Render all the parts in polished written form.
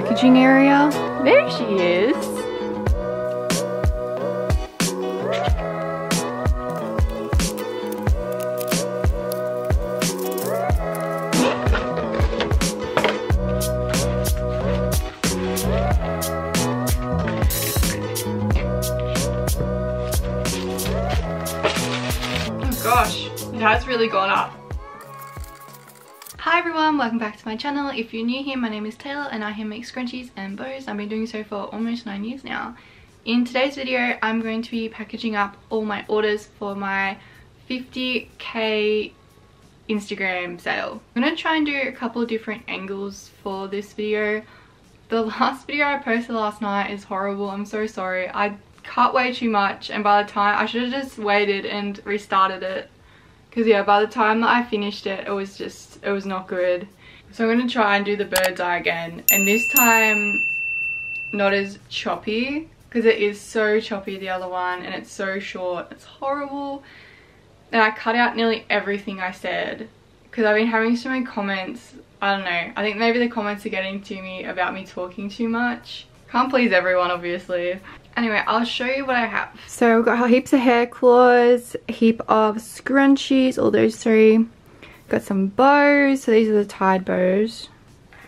packaging area. There she is. It has really gone up. Hi everyone, welcome back to my channel. If you're new here, my name is Taylor and I make scrunchies and bows. I've been doing so for almost 9 years now. In today's video, I'm going to be packaging up all my orders for my 50k Instagram sale. I'm going to try and do a couple of different angles for this video. The last video I posted last night is horrible. I'm so sorry. I cut way too much and by the time I should have just waited and restarted it. Because yeah, by the time that I finished it, it was not good. So I'm going to try and do the bird's eye again. And this time, not as choppy. Because it is so choppy, the other one. And it's so short. It's horrible. And I cut out nearly everything I said. Because I've been having so many comments. I don't know. I think maybe the comments are getting to me about me talking too much. Can't please everyone, obviously. Anyway, I'll show you what I have. So we've got heaps of hair claws, a heap of scrunchies, all those three. Got some bows. So these are the tied bows,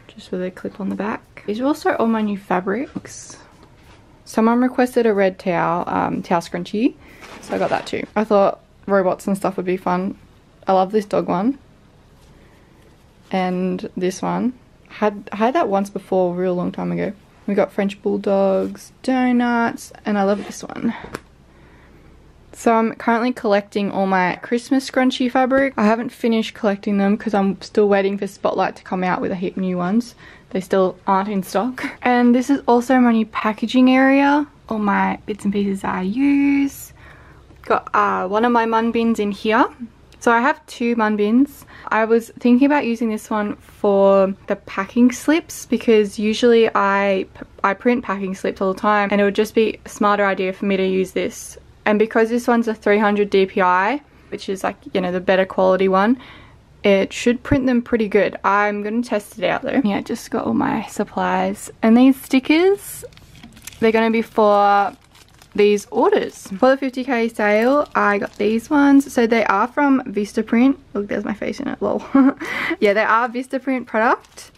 just with a clip on the back. These are also all my new fabrics. Someone requested a red towel, towel scrunchie. So I got that too. I thought robots and stuff would be fun. I love this dog one. And this one. I had that once before, a real long time ago. We got French bulldogs, donuts, and I love this one. So I'm currently collecting all my Christmas scrunchie fabric. I haven't finished collecting them because I'm still waiting for Spotlight to come out with a heap new ones. They still aren't in stock. And this is also my new packaging area. All my bits and pieces I use. Got one of my mun bins in here. So I have two mun bins. I was thinking about using this one for the packing slips because usually I print packing slips all the time and it would just be a smarter idea for me to use this. And because this one's a 300 DPI, which is like, you know, the better quality one, it should print them pretty good. I'm going to test it out though. Yeah, just got all my supplies. And these stickers, they're going to be for these orders. For the 50k sale, I got these ones. So they are from Vistaprint. Look, there's my face in it, lol. Yeah, they are Vistaprint product.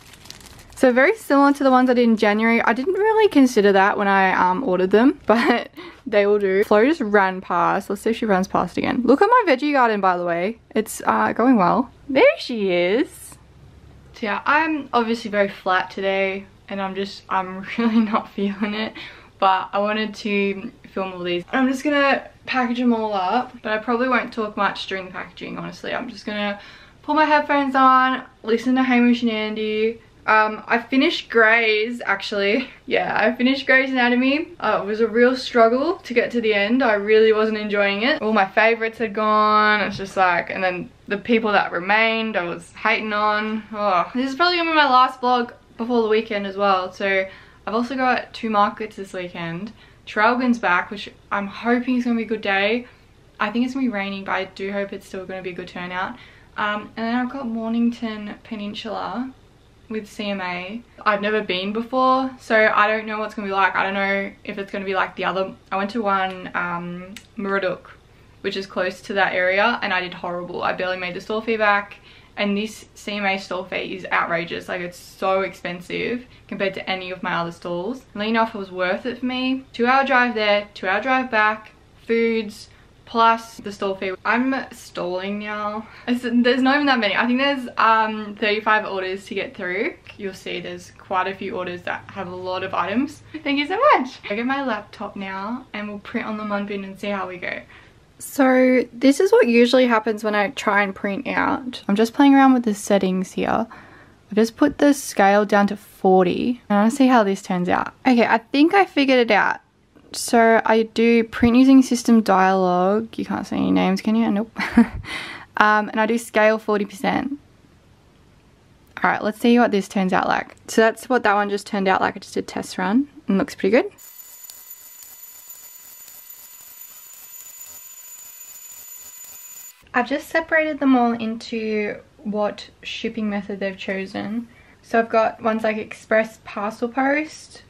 So very similar to the ones I did in January. I didn't really consider that when I ordered them, but they will do. Flo just ran past. Let's see if she runs past again. Look at my veggie garden, by the way. It's going well. There she is. So yeah, I'm obviously very flat today and I'm really not feeling it. But I wanted to film all these. I'm just gonna package them all up, but I probably won't talk much during the packaging, honestly. I'm just gonna put my headphones on, listen to Hamish and Andy. I finished Grey's, actually. Yeah, I finished Grey's Anatomy. It was a real struggle to get to the end. I really wasn't enjoying it. All my favorites had gone. It's just like, and then the people that remained, I was hating on. Oh. This is probably gonna be my last vlog before the weekend as well, so I've also got two markets this weekend. Trailgun's back, which I'm hoping is going to be a good day. I think it's going to be raining, but I do hope it's still going to be a good turnout. And then I've got Mornington Peninsula with CMA. I've never been before, so I don't know what's going to be like. I don't know if it's going to be like the other. I went to one, Muraduk, which is close to that area, and I did horrible. I barely made the stall fee back. And this CMA stall fee is outrageous. Like, it's so expensive compared to any of my other stalls. And you know if it was worth it for me. 2 hour drive there, 2 hour drive back, foods, plus the stall fee. I'm stalling now. There's not even that many. I think there's 35 orders to get through. You'll see there's quite a few orders that have a lot of items. Thank you so much. I get my laptop now and we'll print on the mun bin and see how we go. So this is what usually happens when I try and print out. I'm just playing around with the settings here. I just put the scale down to 40 and I'll see how this turns out. Okay, I think I figured it out. So I do print using system dialogue. You can't see any names, can you? Nope. And I do scale 40%. All right, let's see what this turns out like. So that's what that one just turned out like. I just did a test run and looks pretty good. I've just separated them all into what shipping method they've chosen. So I've got ones like express parcel post,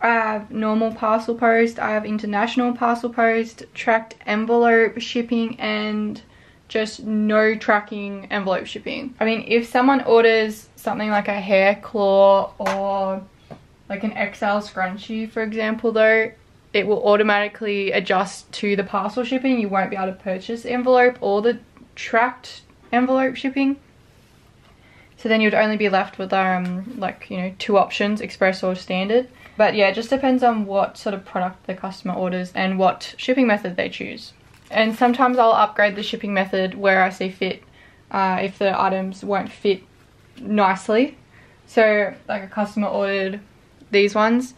I have normal parcel post, I have international parcel post, tracked envelope shipping, and just no tracking envelope shipping. I mean, if someone orders something like a hair claw or like an XL scrunchie, for example, though, it will automatically adjust to the parcel shipping. You won't be able to purchase the envelope or the tracked envelope shipping. So then you'd only be left with like, you know, two options, express or standard. But yeah, it just depends on what sort of product the customer orders and what shipping method they choose. And sometimes I'll upgrade the shipping method where I see fit, if the items won't fit nicely. So like a customer ordered these ones,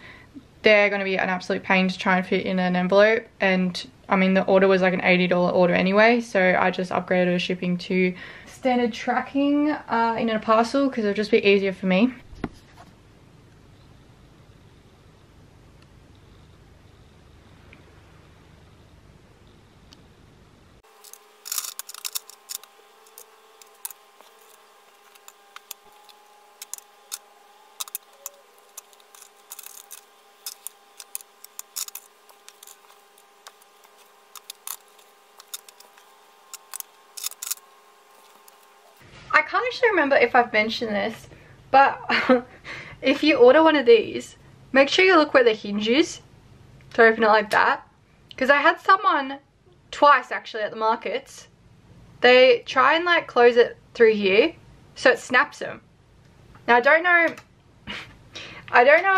they're going to be an absolute pain to try and fit in an envelope, and I mean the order was like an $80 order anyway, so I just upgraded the shipping to standard tracking in a parcel because it would just be easier for me. I can't actually remember if I've mentioned this, but if you order one of these, make sure you look where the hinge is to open it like that. Because I had someone twice actually at the markets, they try and like close it through here, so it snaps them. Now I don't know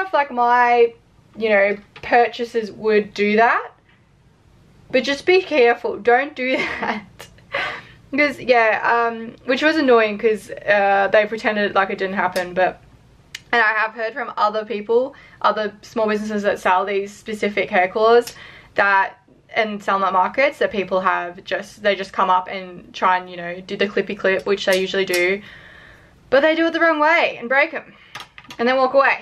if like my, you know, purchases would do that, but just be careful, don't do that. Because yeah, which was annoying because they pretended like it didn't happen, but and I have heard from other people, other small businesses that sell these specific hair claws that and sell them at markets, that people have just, they just come up and try and, you know, do the clippy clip, which they usually do, but they do it the wrong way and break them and then walk away.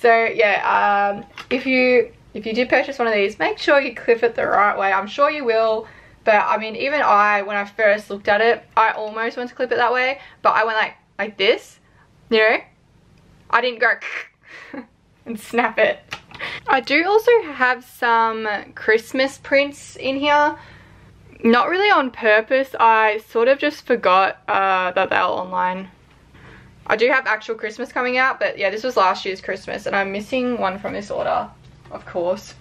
So yeah, if you did purchase one of these, make sure you clip it the right way. I'm sure you will. But I mean, even I, when I first looked at it, I almost went to clip it that way, but I went like this, you know? I didn't go and snap it. I do also have some Christmas prints in here. Not really on purpose, I sort of just forgot that they were online. I do have actual Christmas coming out, but yeah, this was last year's Christmas, and I'm missing one from this order, of course.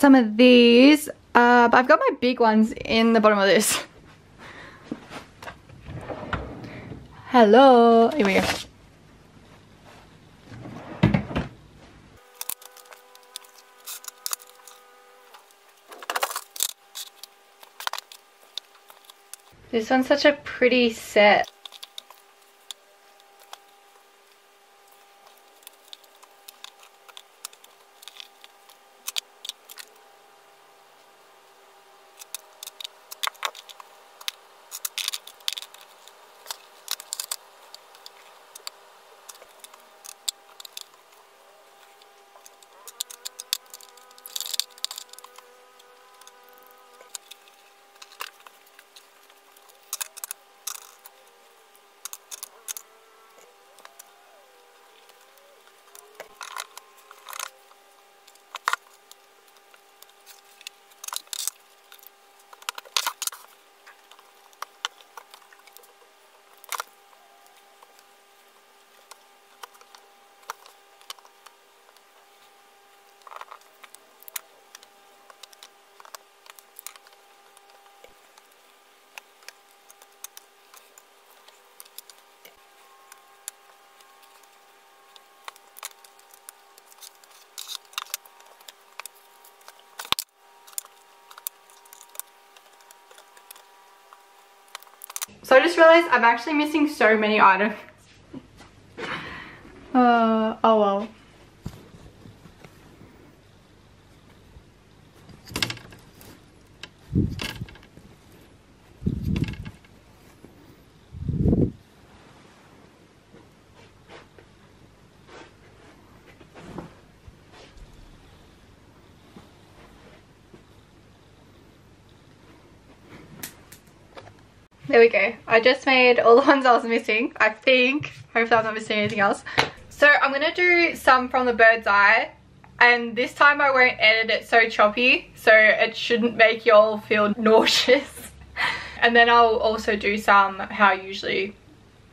Some of these, but I've got my big ones in the bottom of this. Hello, here we go. This one's such a pretty set. So I just realised I'm actually missing so many items. Oh well. There we go. I just made all the ones I was missing, I think. Hopefully I'm not missing anything else. So I'm going to do some from the bird's eye. And this time I won't edit it so choppy, so it shouldn't make y'all feel nauseous. And then I'll also do some how I usually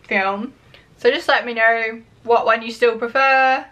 film. So just let me know what one you still prefer.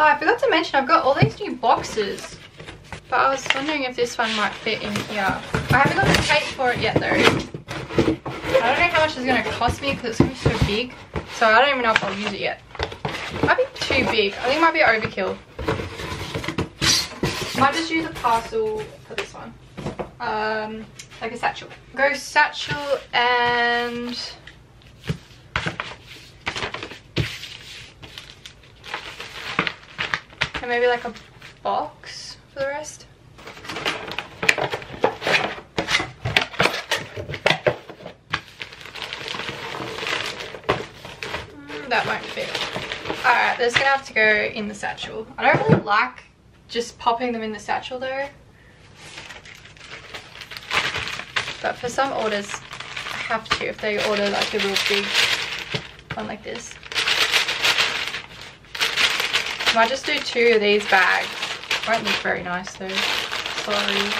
Oh, I forgot to mention I've got all these new boxes, but I was wondering if this one might fit in here. I haven't got the tape for it yet though. I don't know how much it's going to cost me because it's going to be so big, so I don't even know if I'll use it yet. It might be too big. I think it might be overkill. Might just use a parcel for this one, like a satchel. Go satchel and maybe like a box for the rest. That won't fit. Alright, that's gonna have to go in the satchel. I don't really like just popping them in the satchel though. But for some orders, I have to, if they order like a real big one like this. I might just do two of these bags. Won't look very nice though. Sorry.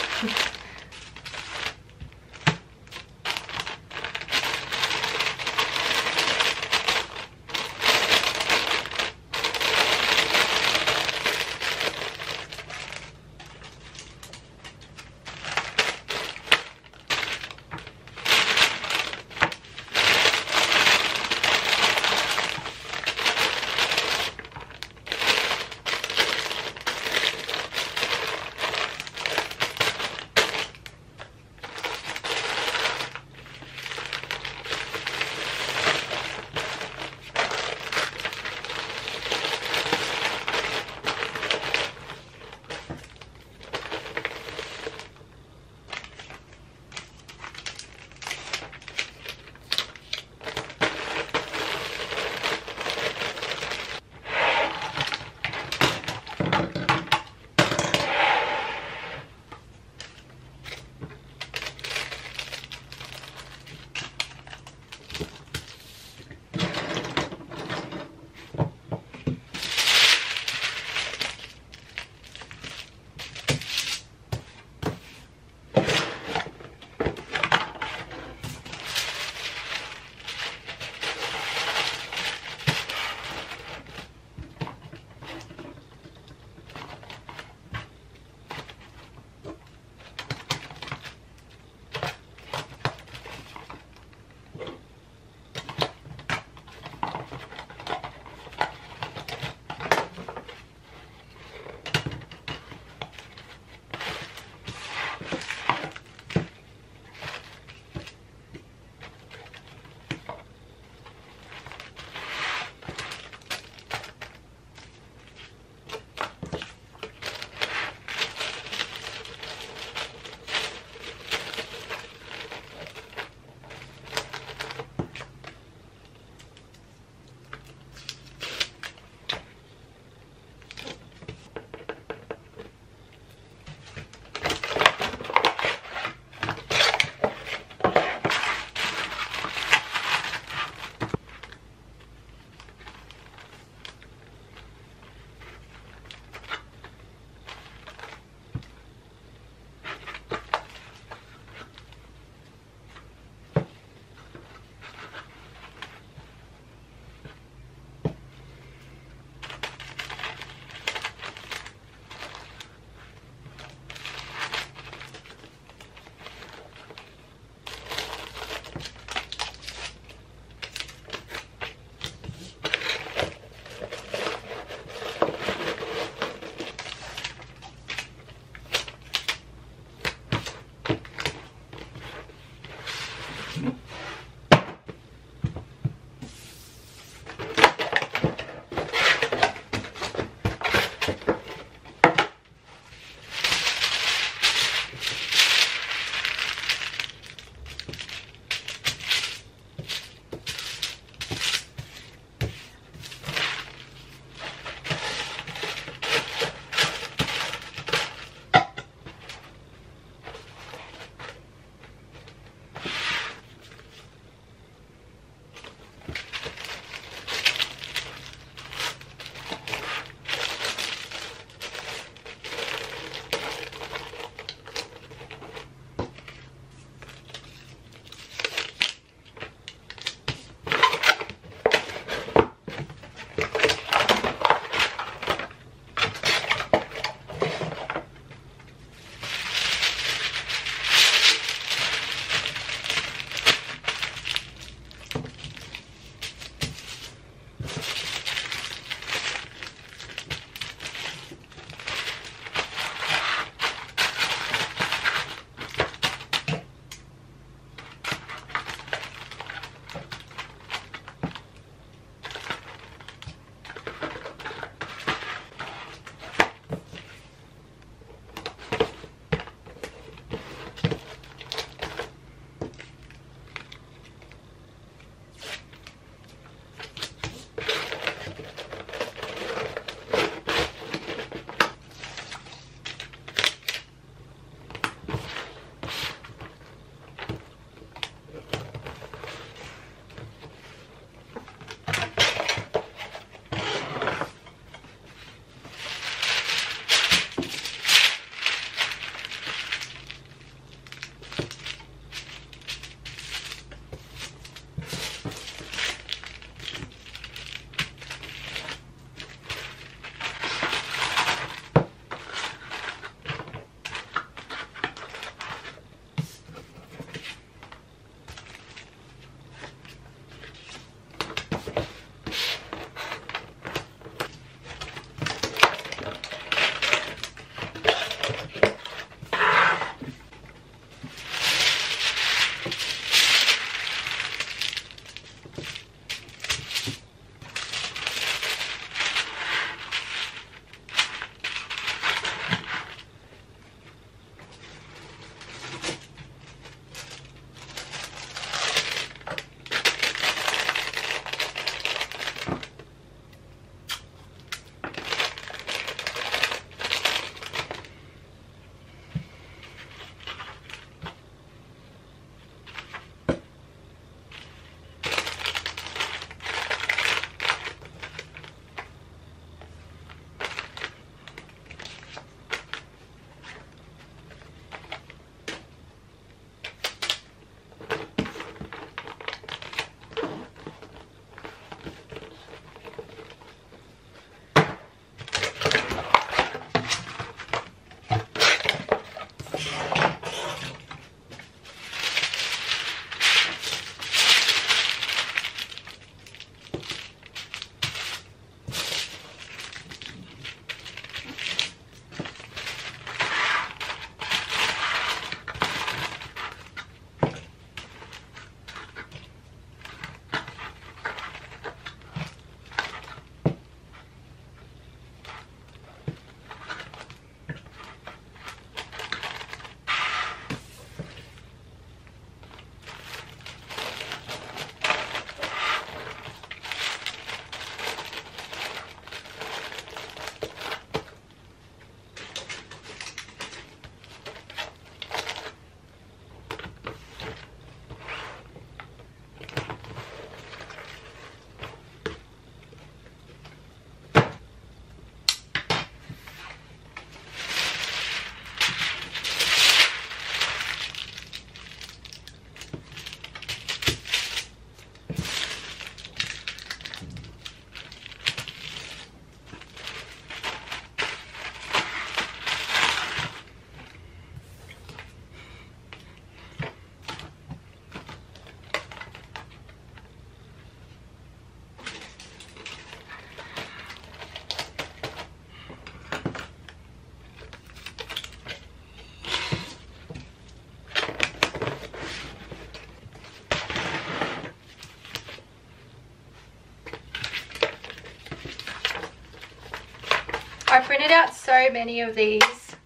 so many of these.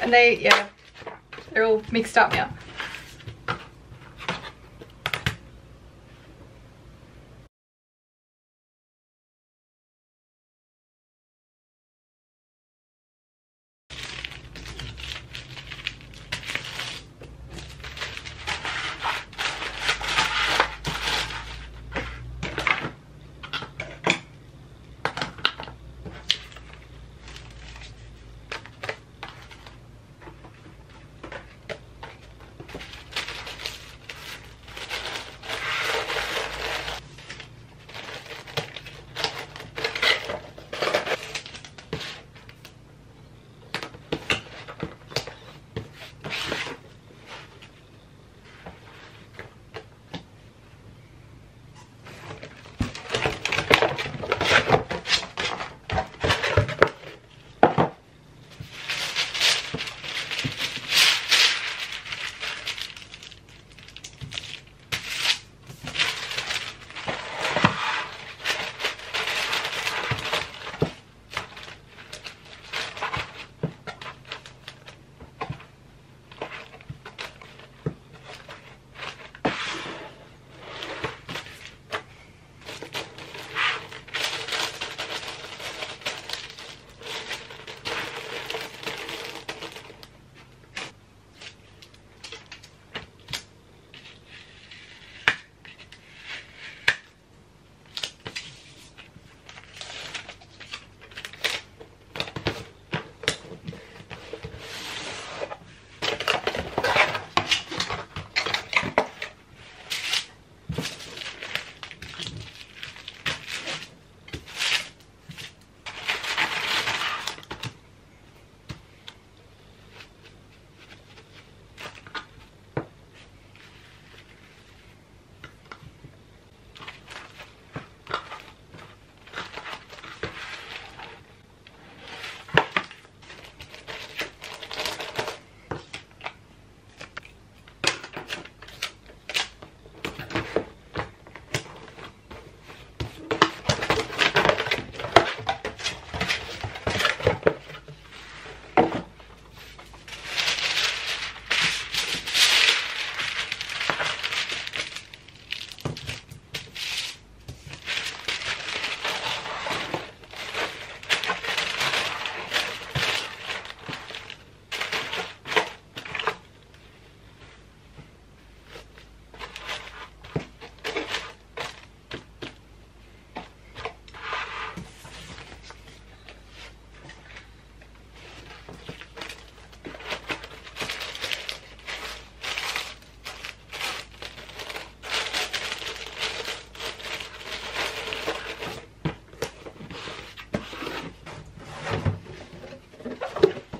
And they, yeah, they're all mixed up now.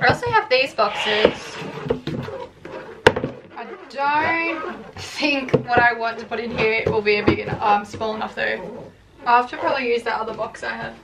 I also have these boxes. I don't think what I want to put in here will be a big enough, small enough though. I'll have to probably use that other box I have.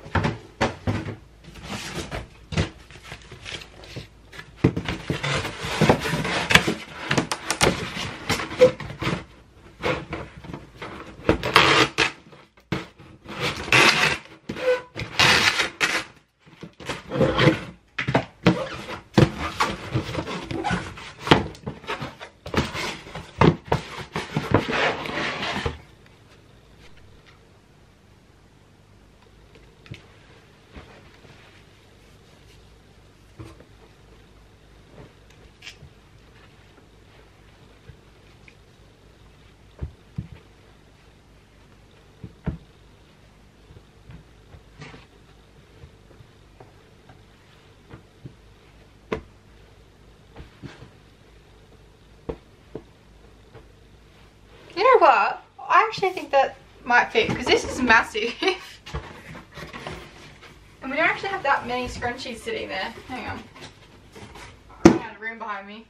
But I actually think that might fit because this is massive. And we don't actually have that many scrunchies sitting there. Hang on. I got a room behind me.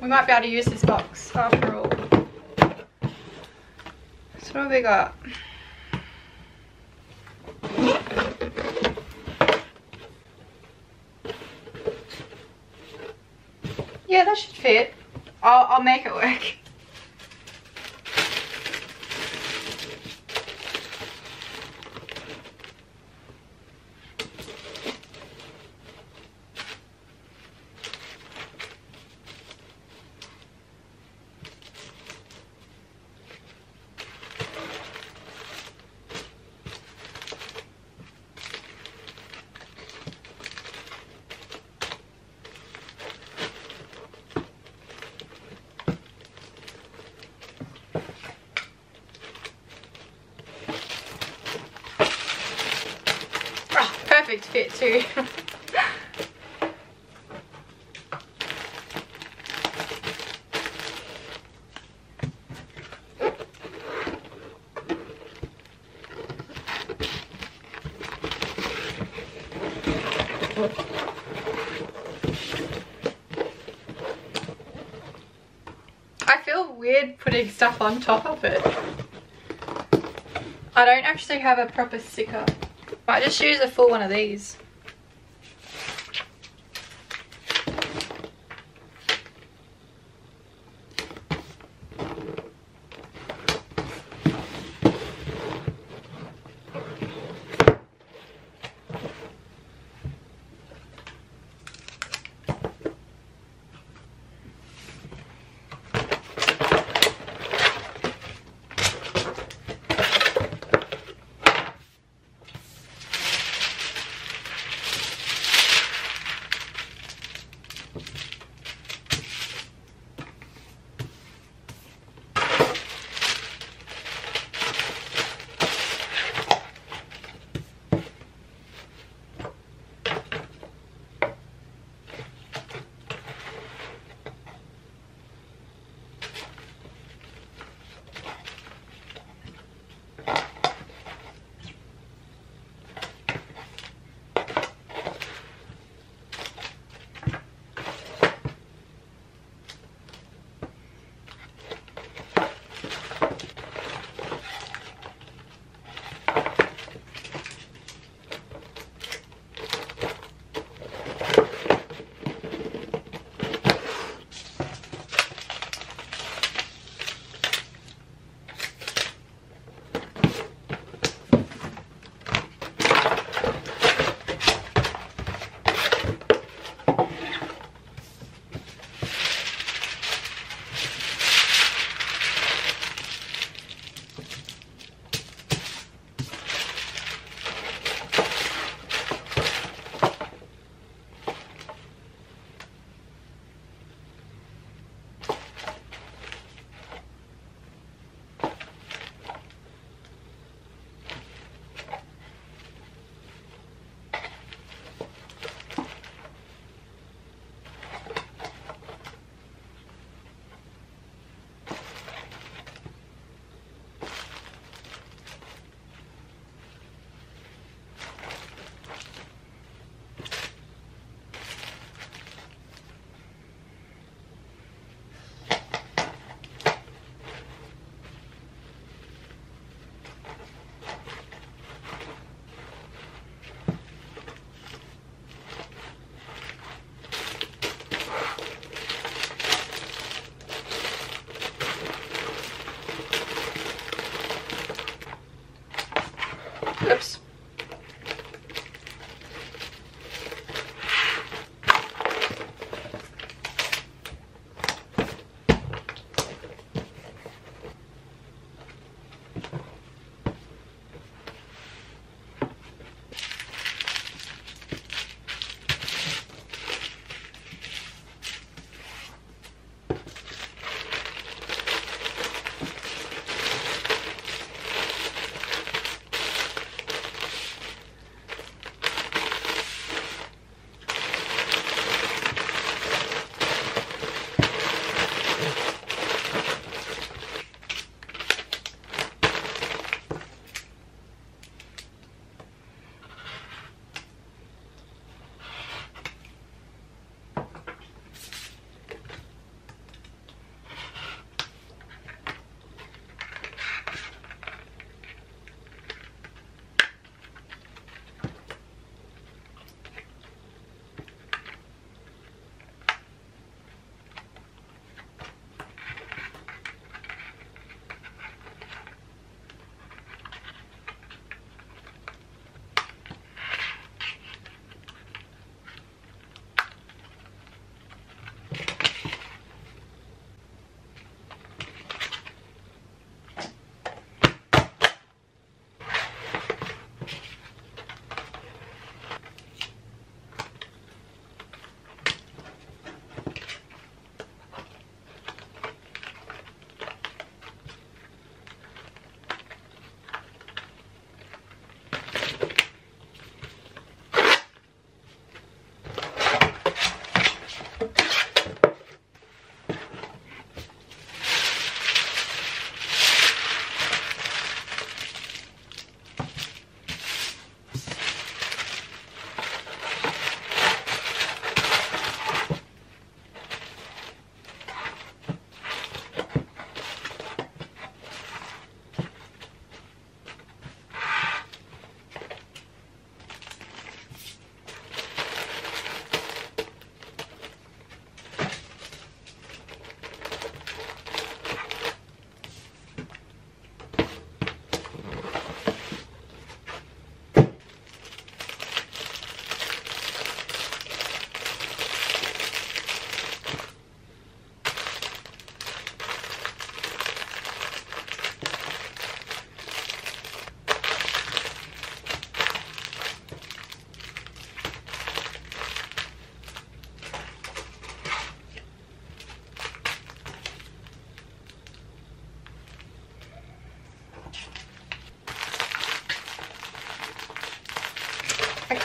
We might be able to use this box after all. So what have we got? Yeah, that should fit. I'll make it work. too. I feel weird putting stuff on top of it. I don't actually have a proper sticker. I just use a full one of these.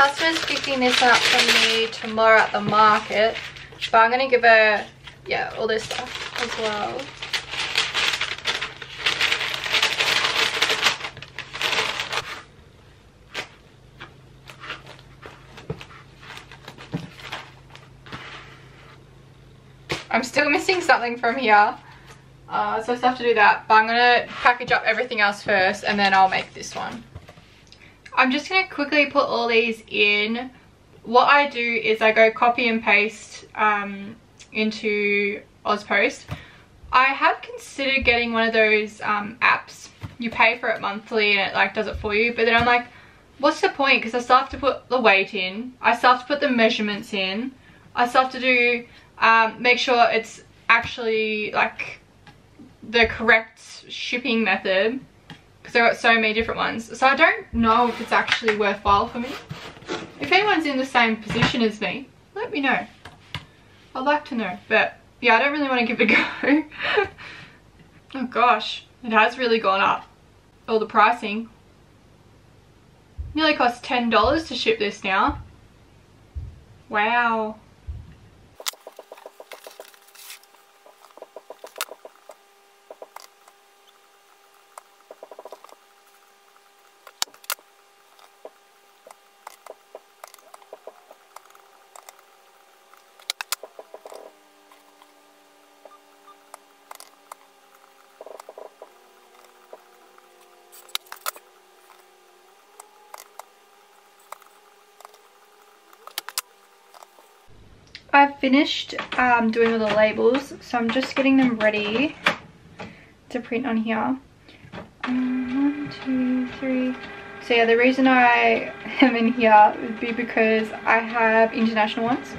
husband's picking this up from me tomorrow at the market, but I'm gonna give her, yeah, all this stuff as well. I'm still missing something from here, so I still have to do that, but I'm gonna package up everything else first and then I'll make this one. I'm just gonna quickly put all these in. What I do is I go copy and paste into AusPost. I have considered getting one of those apps. You pay for it monthly and it like does it for you, but then I'm like, what's the point? Because I still have to put the weight in, I still have to put the measurements in, I still have to do make sure it's actually like the correct shipping method, because I've got so many different ones. So I don't know if it's actually worthwhile for me. If anyone's in the same position as me, let me know. I'd like to know, but yeah, I don't really want to give it a go. Oh gosh, it has really gone up. All the pricing. Nearly costs $10 to ship this now. Wow. I've finished doing all the labels, so I'm just getting them ready to print on here. 1, 2, 3. So yeah, the reason I am in here would be because I have international ones.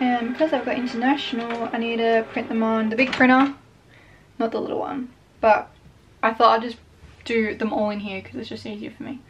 And because I've got international, I need to print them on the big printer, not the little one. But I thought I'd just do them all in here because it's just easier for me.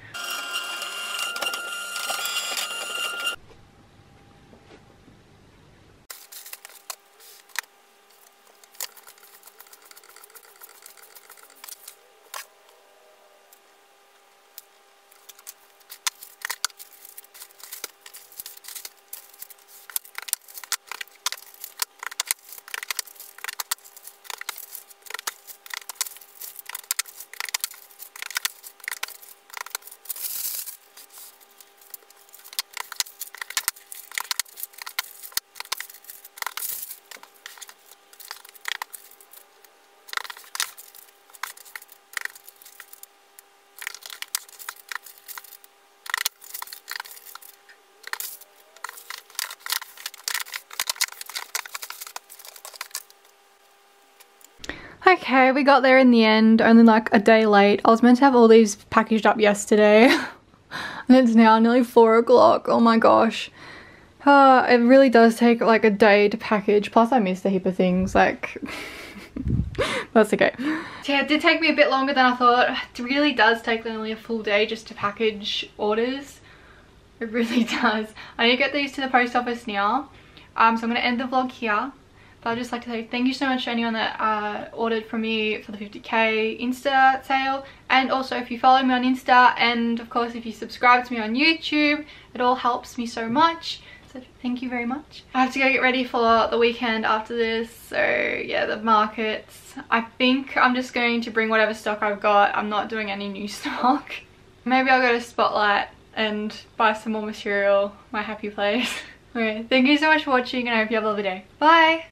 Okay, we got there in the end, only like a day late. I was meant to have all these packaged up yesterday and it's now nearly 4 o'clock. Oh my gosh. It really does take like a day to package, plus I missed a heap of things, like that's okay. So yeah, it did take me a bit longer than I thought. It really does take nearly a full day just to package orders. It really does. I need to get these to the post office now, so I'm going to end the vlog here. But I'd just like to say thank you so much to anyone that ordered from me for the 50k Insta sale, and also if you follow me on Insta, and of course if you subscribe to me on YouTube, it all helps me so much. So thank you very much. I have to go get ready for the weekend after this, so yeah, the markets. I think I'm just going to bring whatever stock I've got. I'm not doing any new stock. Maybe I'll go to Spotlight and buy some more material, my happy place. Okay, thank you so much for watching and I hope you have a lovely day. Bye!